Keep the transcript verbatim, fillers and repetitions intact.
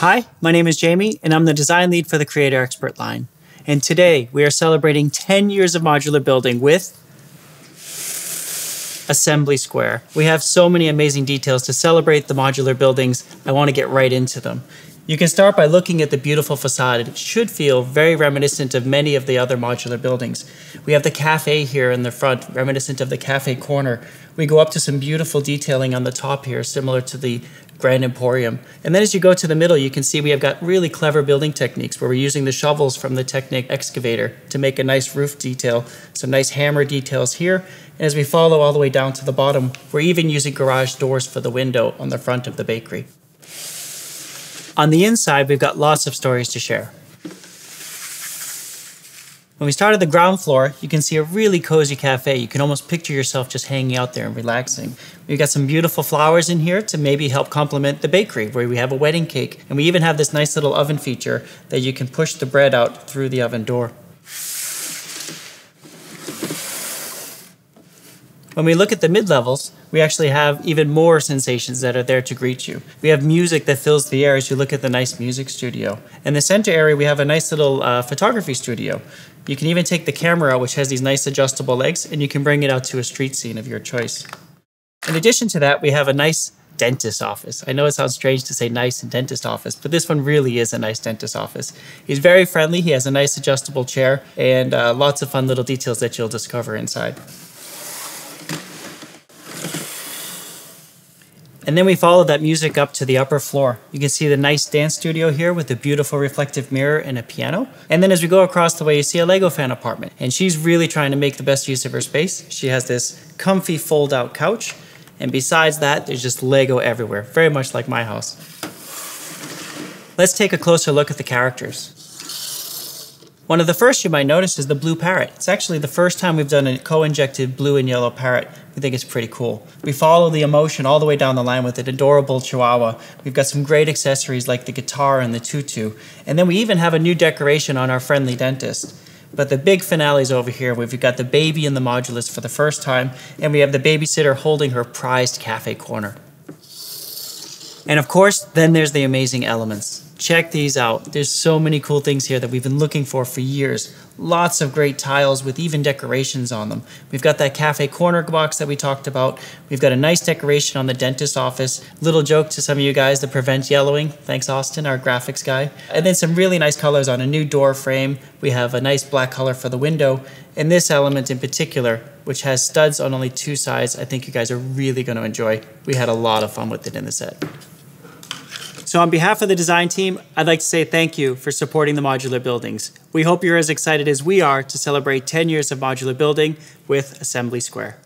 Hi, my name is Jamie, and I'm the design lead for the Creator Expert line. And today we are celebrating ten years of modular building with Assembly Square. We have so many amazing details to celebrate the modular buildings. I want to get right into them. You can start by looking at the beautiful facade. It should feel very reminiscent of many of the other modular buildings. We have the cafe here in the front, reminiscent of the Cafe Corner. We go up to some beautiful detailing on the top here, similar to the Grand Emporium. And then as you go to the middle, you can see we have got really clever building techniques where we're using the shovels from the Technic excavator to make a nice roof detail, some nice hammer details here. And as we follow all the way down to the bottom, we're even using garage doors for the window on the front of the bakery. On the inside, we've got lots of stories to share. When we start at the ground floor, you can see a really cozy cafe. You can almost picture yourself just hanging out there and relaxing. We've got some beautiful flowers in here to maybe help complement the bakery, where we have a wedding cake. And we even have this nice little oven feature that you can push the bread out through the oven door. When we look at the mid-levels, we actually have even more sensations that are there to greet you. We have music that fills the air as you look at the nice music studio. In the center area, we have a nice little uh, photography studio. You can even take the camera out, which has these nice adjustable legs, and you can bring it out to a street scene of your choice. In addition to that, we have a nice dentist office. I know it sounds strange to say nice and dentist office, but this one really is a nice dentist office. He's very friendly. He has a nice adjustable chair and uh, lots of fun little details that you'll discover inside. And then we follow that music up to the upper floor. You can see the nice dance studio here with a beautiful reflective mirror and a piano. And then as we go across the way, you see a LEGO fan apartment. And she's really trying to make the best use of her space. She has this comfy fold-out couch. And besides that, there's just LEGO everywhere, very much like my house. Let's take a closer look at the characters. One of the first you might notice is the blue parrot. It's actually the first time we've done a co-injected blue and yellow parrot. We think it's pretty cool. We follow the emotion all the way down the line with an adorable chihuahua. We've got some great accessories like the guitar and the tutu. And then we even have a new decoration on our friendly dentist. But the big finale is over here. We've got the baby in the modulus for the first time, and we have the babysitter holding her prized Cafe Corner. And of course, then there's the amazing elements. Check these out. There's so many cool things here that we've been looking for for years. Lots of great tiles with even decorations on them. We've got that Cafe Corner box that we talked about. We've got a nice decoration on the dentist office. Little joke to some of you guys to prevent yellowing. Thanks, Austin, our graphics guy. And then some really nice colors on a new door frame. We have a nice black color for the window. And this element in particular, which has studs on only two sides, I think you guys are really going to enjoy. We had a lot of fun with it in the set. So on behalf of the design team, I'd like to say thank you for supporting the modular buildings. We hope you're as excited as we are to celebrate ten years of modular building with Assembly Square.